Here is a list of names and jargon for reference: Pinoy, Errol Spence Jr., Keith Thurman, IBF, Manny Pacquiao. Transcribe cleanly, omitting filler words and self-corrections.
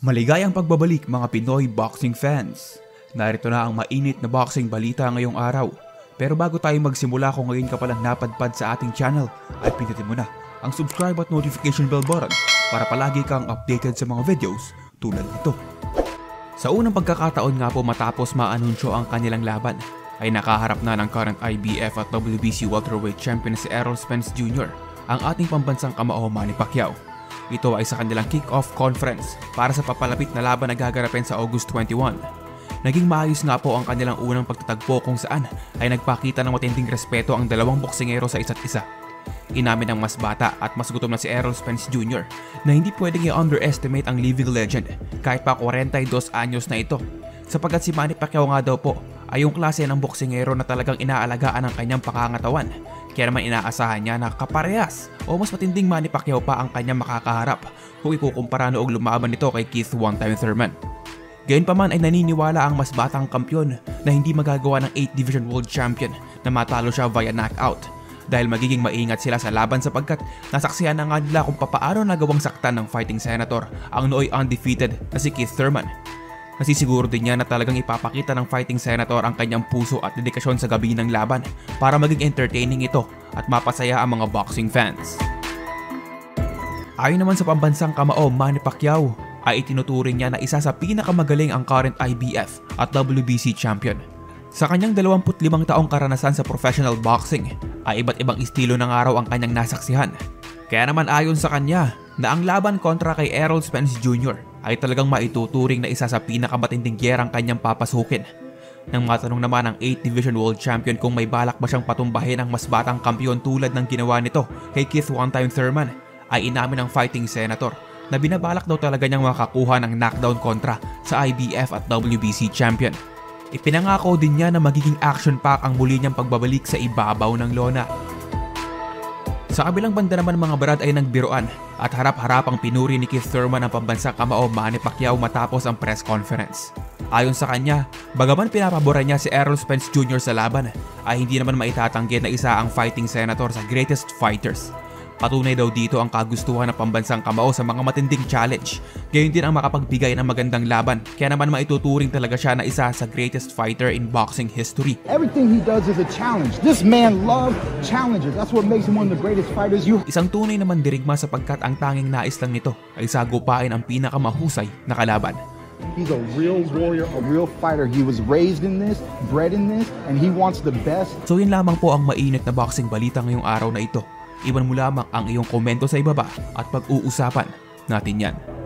Maligayang pagbabalik mga Pinoy boxing fans! Narito na ang mainit na boxing balita ngayong araw. Pero bago tayo magsimula, kung ngayon ka palang napadpad sa ating channel, ay pindutin mo na ang subscribe at notification bell button para palagi kang updated sa mga videos tulad nito. Sa unang pagkakataon nga po matapos maanunsyo ang kanilang laban, ay nakaharap na ng current IBF at WBC welterweight champion si Errol Spence Jr. ang ating pambansang kamao Manny Pacquiao. Ito ay sa kanilang kick-off conference para sa papalapit na laban na gagarapin sa August 21. Naging maayos nga po ang kanilang unang pagtatagpo kung saan ay nagpakita ng matinding respeto ang dalawang boksingero sa isa't isa. Inamin ng mas bata at mas gutom na si Errol Spence Jr. na hindi pwedeng i-underestimate ang living legend kahit pa 42 anyos na ito, sapagkat si Manny Pacquiao nga daw po ay yung klase ng boksingero na talagang inaalagaan ang kanyang pakangatawan. Kaya naman inaasahan niya na kaparehas o mas matinding Manny Pacquiao pa ang kanyang makakaharap kung ikukumpara noong lumaban nito kay Keith Thurman. Gayunpaman ay naniniwala ang mas batang kampiyon na hindi magagawa ng 8th Division World Champion na matalo siya via knockout, dahil magiging maingat sila sa laban sapagkat nasaksihan na nga nila kung papaano nagawang saktan ng fighting senator ang nooy undefeated na si Keith Thurman. Nasisiguro din niya na talagang ipapakita ng fighting senator ang kanyang puso at dedikasyon sa gabi ng laban para maging entertaining ito at mapasaya ang mga boxing fans. Ayon naman sa pambansang kamao Manny Pacquiao, ay itinuturing niya na isa sa pinakamagaling ang current IBF at WBC champion. Sa kanyang 25 taong karanasan sa professional boxing, ay iba't ibang estilo ng araw ang kanyang nasaksihan. Kaya naman ayon sa kanya na ang laban kontra kay Errol Spence Jr. ay talagang maituturing na isa sa pinakamatinding gyerang kanyang papasukin. Nang matanong naman ang 8th Division World Champion kung may balak ba siyang patumbahin ang mas batang kampiyon tulad ng ginawa nito kay Keith Thurman, ay inamin ng fighting senator na binabalak daw talaga niyang makakuha ng knockdown kontra sa IBF at WBC champion. Ipinangako din niya na magiging action-packed ang muli niyang pagbabalik sa ibabaw ng lona. Sa kabilang banda naman mga brad ay nagbiruan at harap-harap ang pinuri ni Keith Thurman ang pambansang kamao Manny Pacquiao matapos ang press conference. Ayon sa kanya, bagaman pinapabora niya si Errol Spence Jr. sa laban, ay hindi naman maitatanggi na isa ang fighting senator sa greatest fighters. Patunay daw dito ang kagustuhan ng pambansang kamao sa mga matinding challenge, gayon din ang makapagbigay ng magandang laban, kaya naman maituturing talaga siya na isa sa greatest fighter in boxing history. Everything he does is a challenge. This man loves challenges. That's what makes him one of the greatest fighters. Isang tunay naman dirigma, sapagkat ang tanging nais lang nito ay sagupain ang pinakamahusay na kalaban. He's a real warrior, a real fighter. He was raised in this, bred in this, and he wants the best. So yun lamang po ang mainit na boxing balita ngayong araw na ito. Iwan mo lamang ang iyong komento sa ibaba at pag-uusapan natin yan.